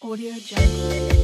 AudioJungle.